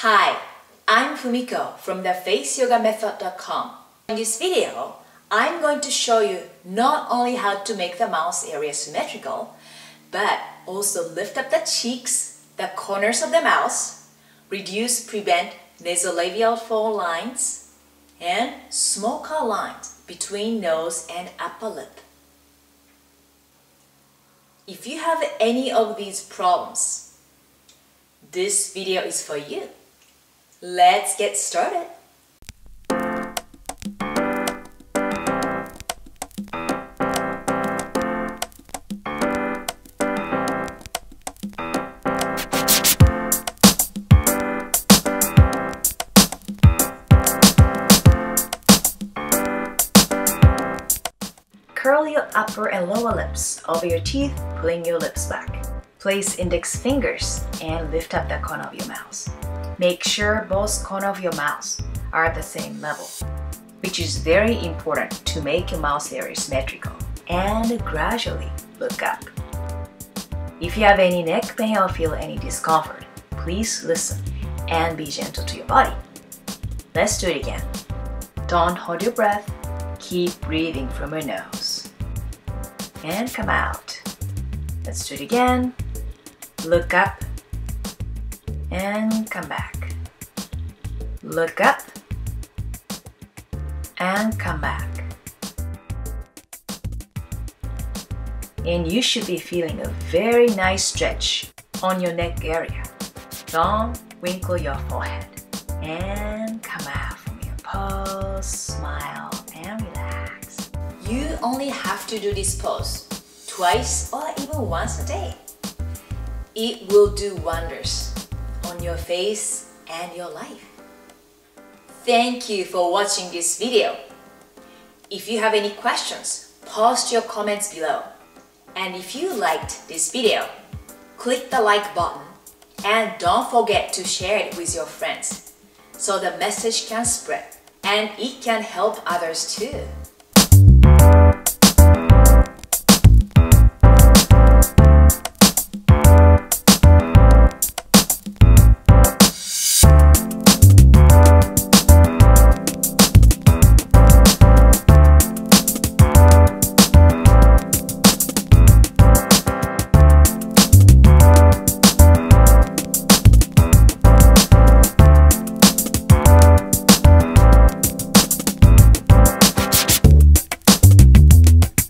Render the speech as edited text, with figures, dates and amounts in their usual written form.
Hi, I'm Fumiko from thefaceyogamethod.com. In this video, I'm going to show you not only how to make the mouth area symmetrical, but also lift up the cheeks, the corners of the mouth, reduce, prevent nasolabial fold lines, and small curl lines between nose and upper lip. If you have any of these problems, this video is for you. Let's get started. Curl your upper and lower lips over your teeth, pulling your lips back. Place index fingers and lift up the corner of your mouth. Make sure both corners of your mouth are at the same level, which is very important to make your mouth area symmetrical, and gradually look up. If you have any neck pain or feel any discomfort, please listen and be gentle to your body. Let's do it again. Don't hold your breath. Keep breathing from your nose and come out. Let's do it again. Look up and come back. Look up and come back. And you should be feeling a very nice stretch on your neck area. Don't wrinkle your forehead and come out from your pose. Smile. Relax. You only have to do this pose twice or even once a day. It will do wonders on your face and your life. Thank you for watching this video. If you have any questions, post your comments below. And if you liked this video, click the like button and don't forget to share it with your friends so the message can spread. And it can help others too.